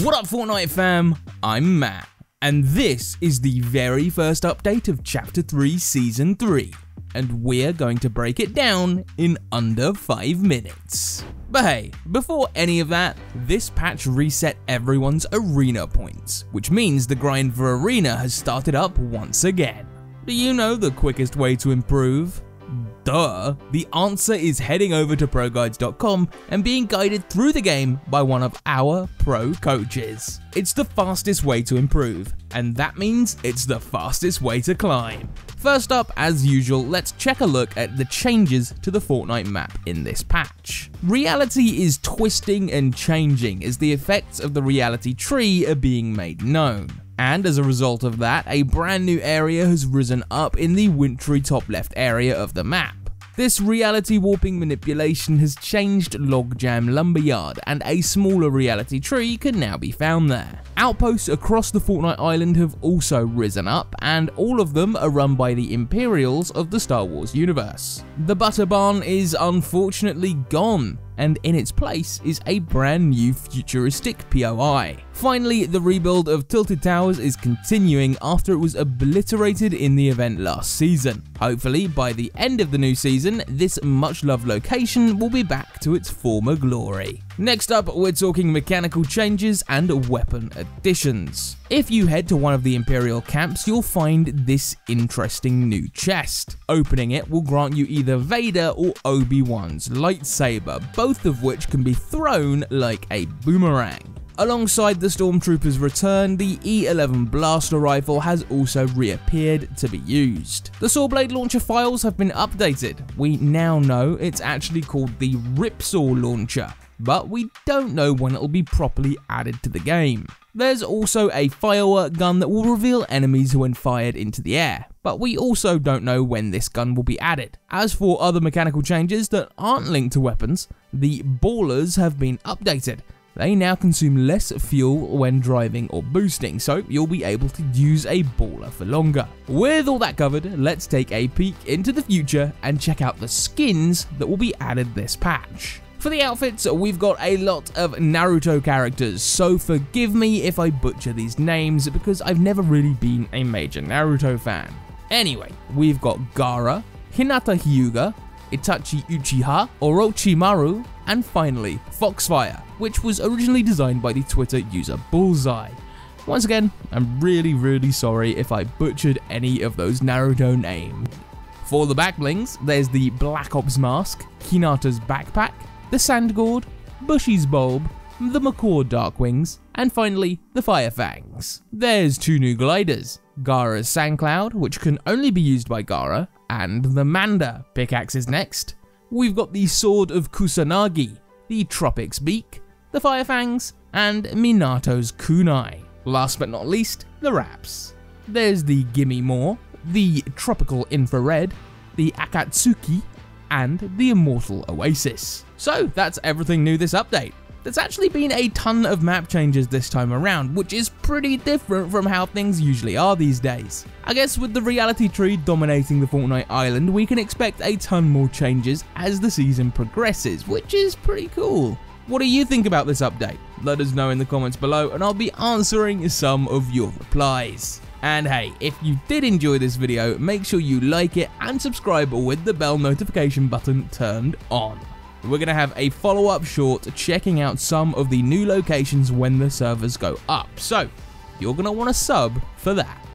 What up, Fortnite fam? I'm Matt, and this is the very first update of Chapter 3, Season 3, and we're going to break it down in under 5 minutes. But hey, before any of that, this patch reset everyone's arena points, which means the grind for arena has started up once again. Do you know the quickest way to improve? Duh! The answer is heading over to ProGuides.com and being guided through the game by one of our pro coaches. It's the fastest way to improve, and that means it's the fastest way to climb. First up, as usual, let's check a look at the changes to the Fortnite map in this patch. Reality is twisting and changing as the effects of the Reality Tree are being made known. And as a result of that, a brand new area has risen up in the wintry top left area of the map. This reality warping manipulation has changed Logjam Lumberyard, and a smaller reality tree can now be found there. Outposts across the Fortnite island have also risen up, and all of them are run by the Imperials of the Star Wars universe. The Butter Barn is unfortunately gone, and in its place is a brand new futuristic POI. Finally, the rebuild of Tilted Towers is continuing after it was obliterated in the event last season. Hopefully, by the end of the new season, this much-loved location will be back to its former glory. Next up, we're talking mechanical changes and weapon additions. If you head to one of the Imperial camps, you'll find this interesting new chest. Opening it will grant you either Vader or Obi-Wan's lightsaber, both of which can be thrown like a boomerang. Alongside the Stormtrooper's return, the E11 blaster rifle has also reappeared to be used. The Sawblade launcher files have been updated. We now know it's actually called the Ripsaw launcher, but we don't know when it'll be properly added to the game. There's also a firework gun that will reveal enemies when fired into the air, but we also don't know when this gun will be added. As for other mechanical changes that aren't linked to weapons, the ballers have been updated. They now consume less fuel when driving or boosting, so you'll be able to use a baller for longer. With all that covered, let's take a peek into the future and check out the skins that will be added this patch. For the outfits, we've got a lot of Naruto characters, so forgive me if I butcher these names because I've never really been a major Naruto fan. Anyway, we've got Gaara, Hinata Hyuga, Itachi Uchiha, Orochimaru, and finally Foxfire, which was originally designed by the Twitter user Bullseye. Once again, I'm really sorry if I butchered any of those Naruto names. For the backblings, there's the Black Ops mask, Kinata's backpack, the Sand Gourd, Bushy's Bulb, the Macaw Dark Wings, and finally, the Firefangs. There's two new gliders, Gaara's Sandcloud, which can only be used by Gaara, and the Manda pickaxe is next. We've got the Sword of Kusanagi, the Tropics Beak, the Firefangs, and Minato's Kunai. Last but not least, the wraps. There's the Gimme More, the Tropical Infrared, the Akatsuki, and the Immortal Oasis. So that's everything new this update. There's actually been a ton of map changes this time around, which is pretty different from how things usually are these days. I guess with the Reality Tree dominating the Fortnite island, we can expect a ton more changes as the season progresses, which is pretty cool. What do you think about this update? Let us know in the comments below and I'll be answering some of your replies. And hey, if you did enjoy this video, make sure you like it and subscribe with the bell notification button turned on. We're going to have a follow-up short checking out some of the new locations when the servers go up, so you're going to want to sub for that.